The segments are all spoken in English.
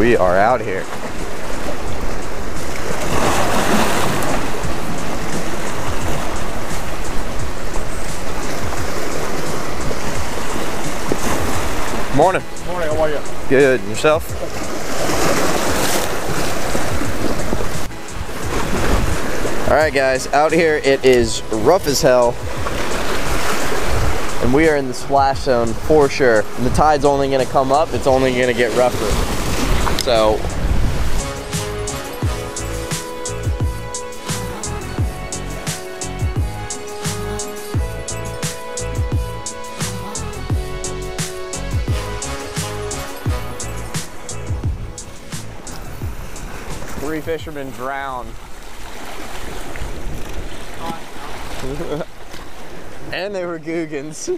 We are out here. Morning. Morning, how are you? Good, and yourself? Alright guys, out here it is rough as hell. And we are in the splash zone for sure. And the tide's only gonna come up, it's only gonna get rougher. So. Three fishermen drowned. And they were Googans.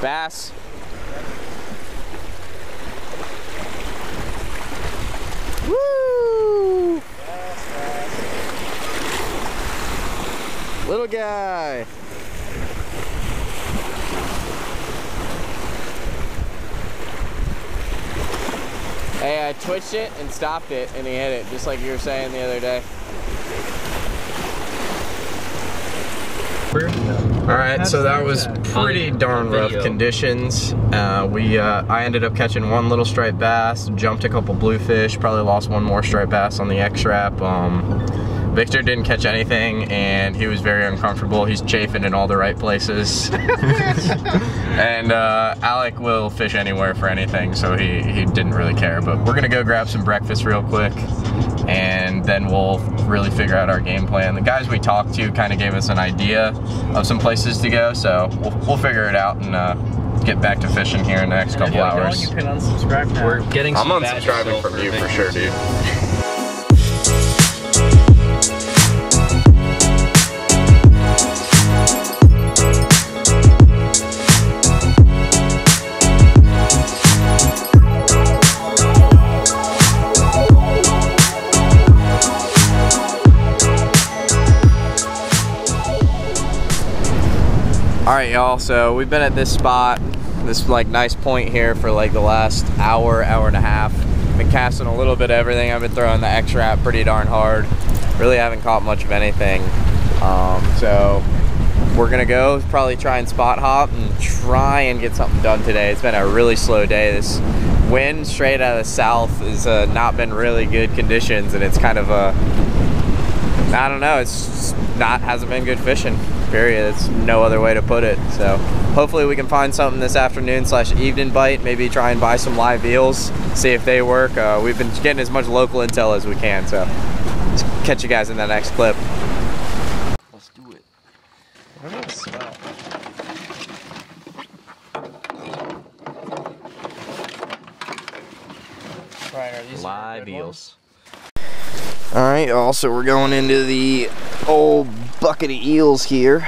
Bass. Woo! Bass. Little guy. Hey, I twitched it and stopped it, and he hit it, just like you were saying the other day. Alright, so that was pretty darn rough conditions. I ended up catching one little striped bass, jumped a couple bluefish, probably lost one more striped bass on the X-Rap. Victor didn't catch anything, and he was very uncomfortable. He's chafing in all the right places. And Alec will fish anywhere for anything, so he didn't really care. But we're gonna go grab some breakfast real quick, and then we'll really figure out our game plan. The guys we talked to kind of gave us an idea of some places to go, so we'll figure it out and get back to fishing here in the next couple hours. You can unsubscribe now. We're getting some I'm unsubscribing from you for sure, dude. Alright y'all, so we've been at this spot, this like nice point here for like the last hour, hour and a half. Been casting a little bit of everything. I've been throwing the X-Rap pretty darn hard. Really haven't caught much of anything. So we're gonna go probably try and spot hop and try and get something done today. It's been a really slow day. This wind straight out of the south has not been really good conditions, and it's kind of a, I don't know, it's hasn't been good fishing. Period. It's no other way to put it. So hopefully we can find something this afternoon/evening bite. Maybe try and buy some live eels, see if they work. We've been getting as much local intel as we can. So let's catch you guys in the next clip. Let's do it. What does it smell? Ryan, are these live eels? All right. Also, we're going into the old bucket of eels here.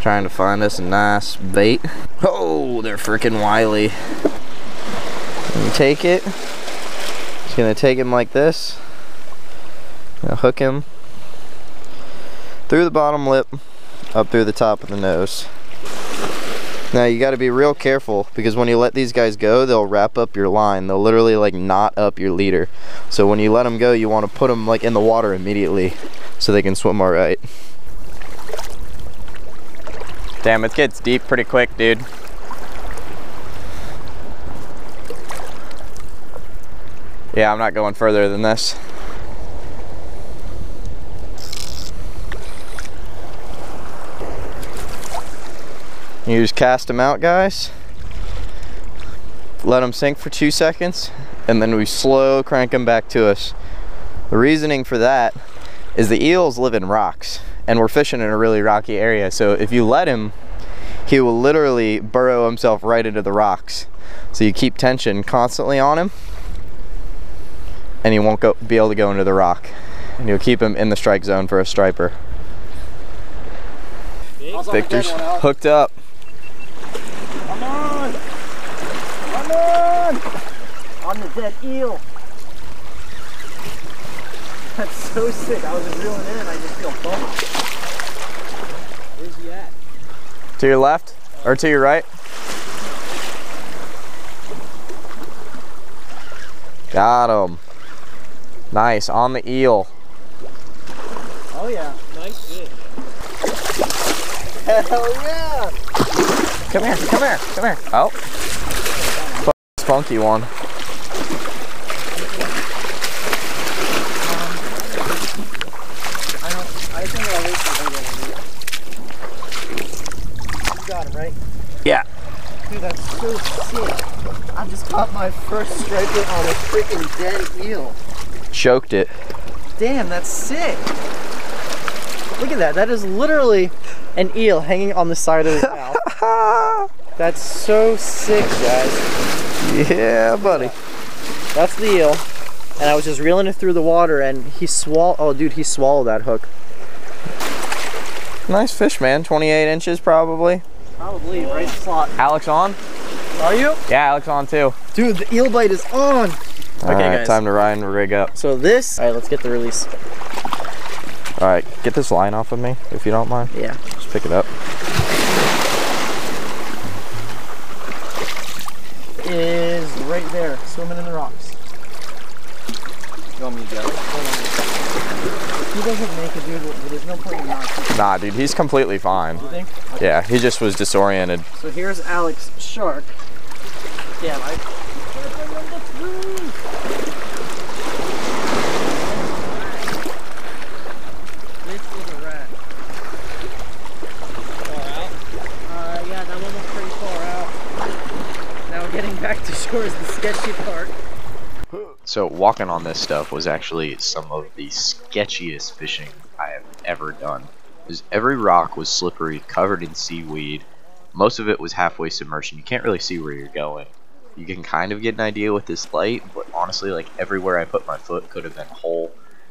Trying to find us a nice bait. Oh, they're freaking wily. Let me take it. Just gonna take him like this. I'll hook him through the bottom lip, up through the top of the nose. Now you got to be real careful, because when you let these guys go, they'll wrap up your line. They'll literally like knot up your leader. So when you let them go, you want to put them like in the water immediately so they can swim all right. Damn, it gets deep pretty quick, dude. Yeah, I'm not going further than this. You just cast them out, guys. Let them sink for 2 seconds, and then we slow crank them back to us. The reasoning for that is the eels live in rocks, and we're fishing in a really rocky area. So if you let him, he will literally burrow himself right into the rocks. So you keep tension constantly on him, and he won't be able to go into the rock. And you'll keep him in the strike zone for a striper. Victor's hooked up. Come on! Come on! On the dead eel! That's so sick. I was just reeling in and I just feel bumped. Where's he at? To your left? Or to your right? Got him. Nice, on the eel. Oh yeah, nice fish. Hell yeah! Come here, come here, come here. Oh. Funky one. Right? Yeah. Dude, that's so sick. I just caught my first striper on a freaking dead eel. Choked it. Damn, that's sick. Look at that. That is literally an eel hanging on the side of his mouth. That's so sick, guys. Yeah, buddy. That's the eel. And I was just reeling it through the water and he swallowed. Oh, dude, he swallowed that hook. Nice fish, man. 28 inches, probably. Probably, right slot. Alec's on? Are you? Yeah, Alec's on too. Dude, the eel bite is on. All okay, right, guys. Time to Ryan rig up. So this, all right, let's get the release. All right, get this line off of me, if you don't mind. Yeah. Just pick it up. It is right there, swimming in the rocks. You want me to go? If he doesn't make it, dude, there's no point in not keeping. Nah, dude, he's completely fine. You think? Okay. Yeah, he just was disoriented. So here's Alec's shark. Damn, I... This is a rat. Far out? Yeah, that one was pretty far out. Now getting back to shore is the sketchy part. So walking on this stuff was actually some of the sketchiest fishing I have ever done, because every rock was slippery, covered in seaweed. Most of it was halfway submerged. You can't really see where you're going. You can kind of get an idea with this light, but honestly, like, everywhere I put my foot could have been whole.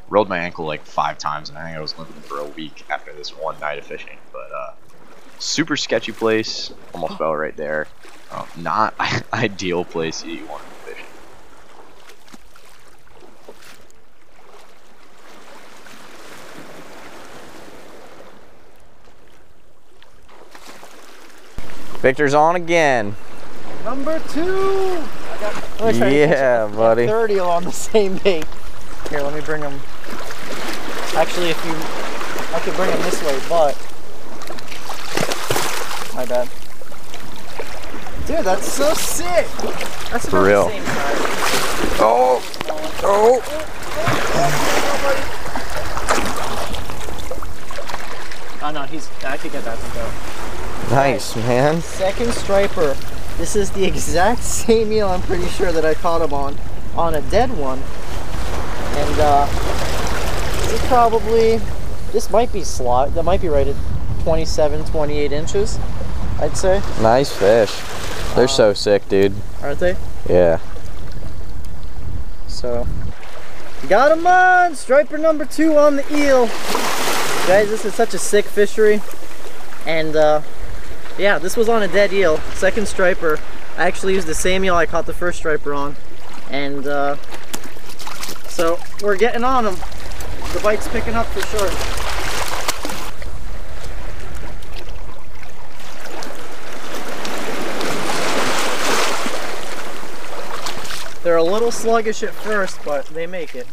Rolled my ankle like 5 times, and I think I was limping for a week after this one night of fishing. But super sketchy place. Almost fell right there. Not ideal place you want. Victor's on again. Number 2. I got, yeah, buddy. 30 on the same bait. Here, let me bring him. Actually, if you, I could bring him this way, but my bad. Dude, that's so sick. That's for real. The same size. Oh, oh, oh, oh, oh, oh no, he's. I could get that to go. Nice, man. Second striper. This is the exact same eel, I'm pretty sure, that I caught him on a dead one. And it's probably, this might be slot, that might be right at 27, 28 inches, I'd say. Nice fish. They're so sick, dude. Aren't they? Yeah. So, got him on! Striper number 2 on the eel. Guys, this is such a sick fishery. And, yeah, this was on a dead eel, second striper. I actually used the same eel I caught the first striper on. And so we're getting on them. The bite's picking up for sure. They're a little sluggish at first, but they make it.